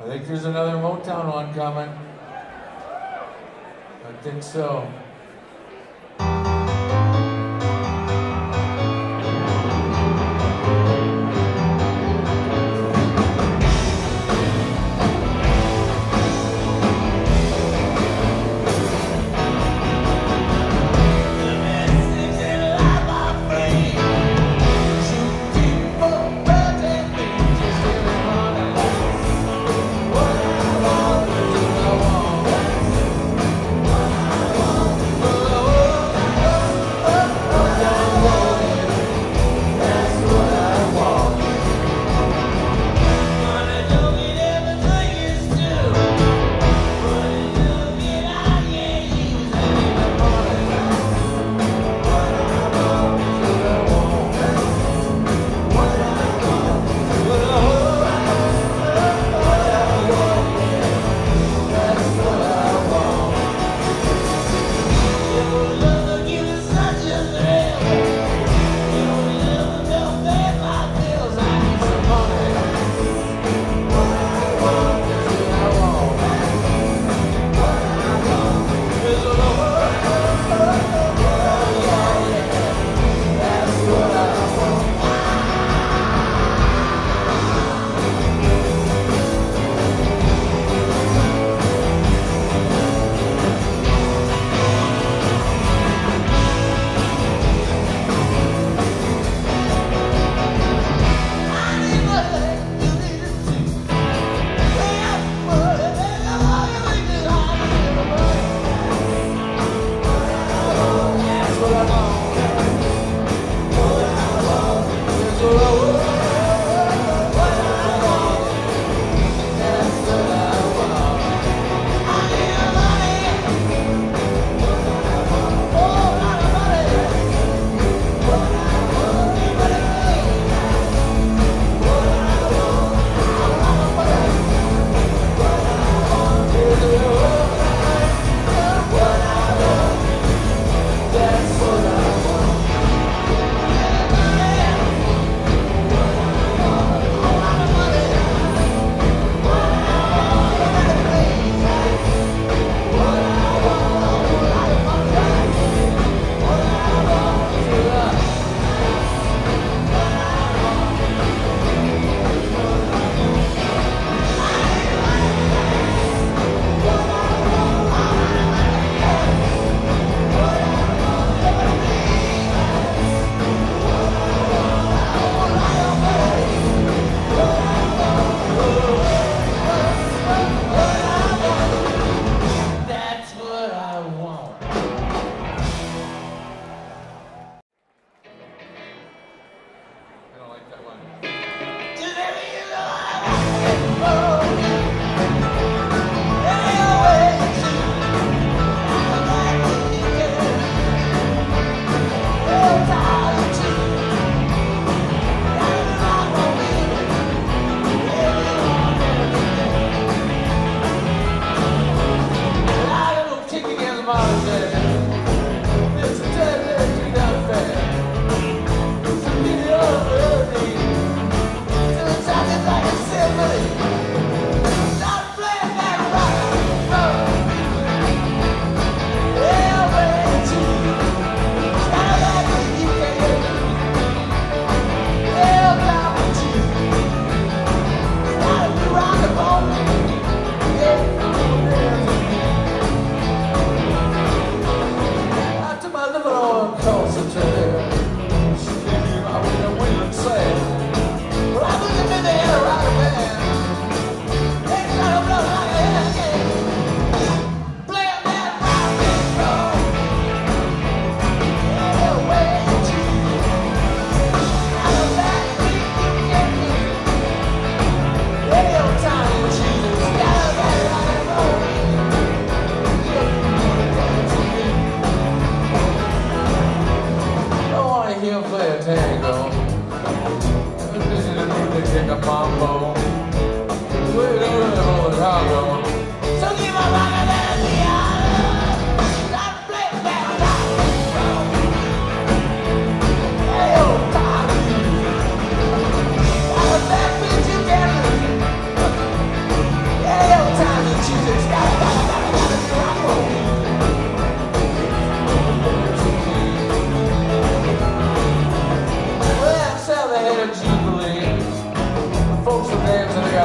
I think there's another Motown one coming. I think so.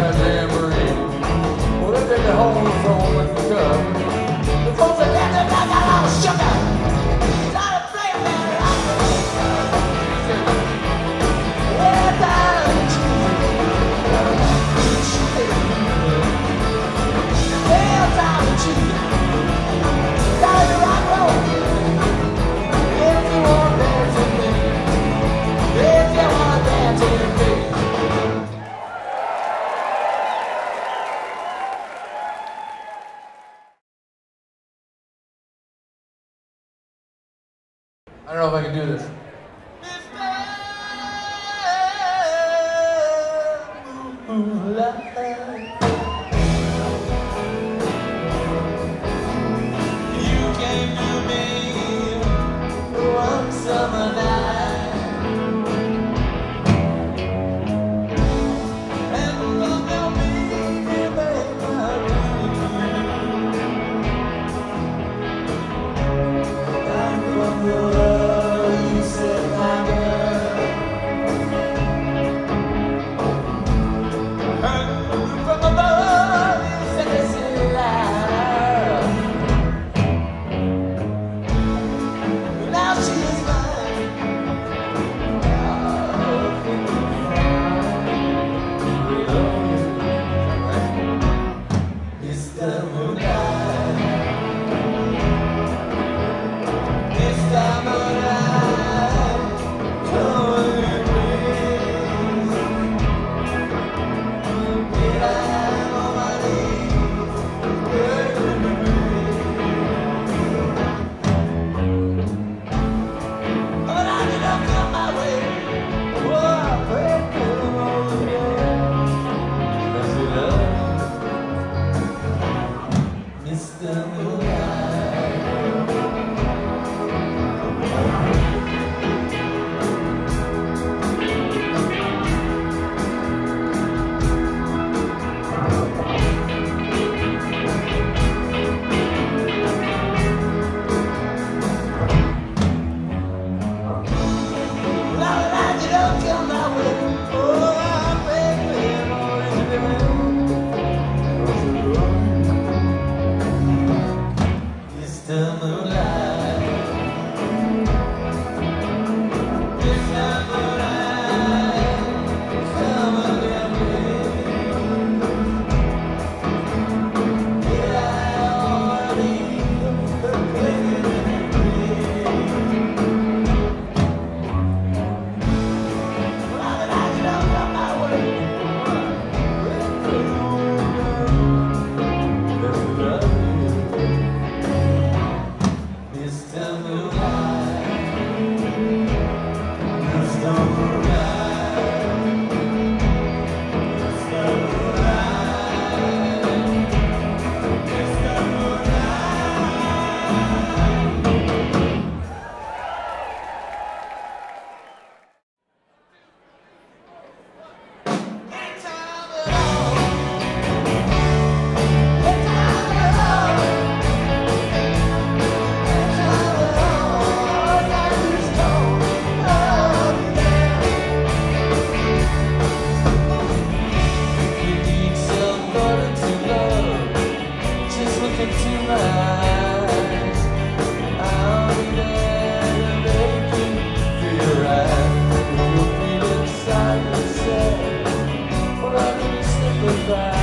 got us ever in. Well, look at the hole thrown in the cup. The folks are down there, I got all sugar. I don't know if I can do this. You came to me one summer night and looked at me and made my dream. I'm from your love. Bye.